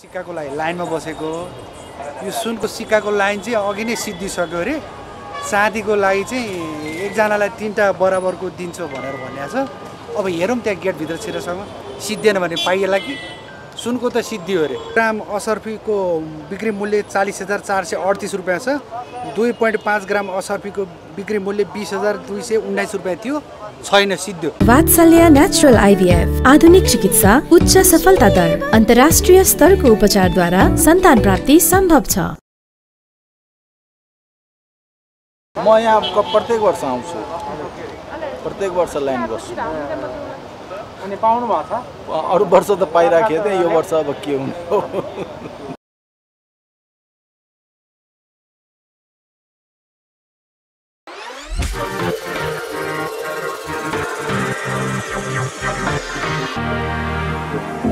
सिक्का को लाइन में बस को सुन को सिक्का को लाइन अगि नहीं सीधी सक्यो अरे चाँदी को लागि एकजना तीनटा बराबर को दिन्छौ भनेर भन्या। अब हेरौं त्यहाँ गेट भित्र छिरेसम्म सिद्धेन भने पाइएला कि सुन को तो सिद्धियो अरे। ग्राम असर्फी को बिक्री मूल्य 40,438 रुपैयाँ छ। 2.5 ग्राम असर्फी को बिक्री मूल्य 20,219 रुपैयाँ थियो, छैन सिद्धियो। वात्सल्य नेचुरल आईवीएफ आधुनिक चिकित्सा उच्च सफलता दर अन्तर्राष्ट्रिय स्तर को उपचार द्वारा सन्तान प्राप्ति सम्भव छ। म यहाँ प्रत्येक वर्ष आउँछु, प्रत्येक वर्ष लाइन गर्छु। अनि पाउनु भएको छ? अरु वर्ष त पाइराखेको थिए, यो वर्ष अब के हुन्छ।